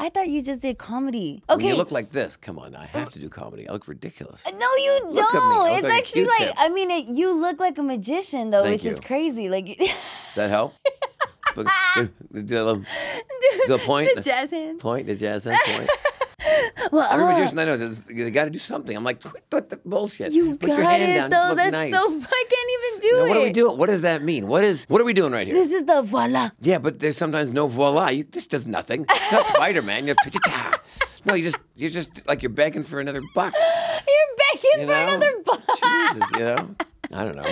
I thought you just did comedy. Okay. When you look like this, come on, I have to do comedy. I look ridiculous. No, you don't. Look at me. It's like actually like, I mean, you look like a magician, though, which is crazy. Like, that help? The point? The jazz hand. Point, the jazz hand, point. Well, every magician I know, they got to do something. I'm like, what the bullshit? You put your hand down, though. That's nice. I can't even do it. What are we doing? What does that mean? What are we doing right here? This is the voila. Yeah, but there's sometimes no voila. This does nothing. It's not Spider-Man. No, you're just like you're begging for another buck. You're begging for another buck. Jesus, I don't know.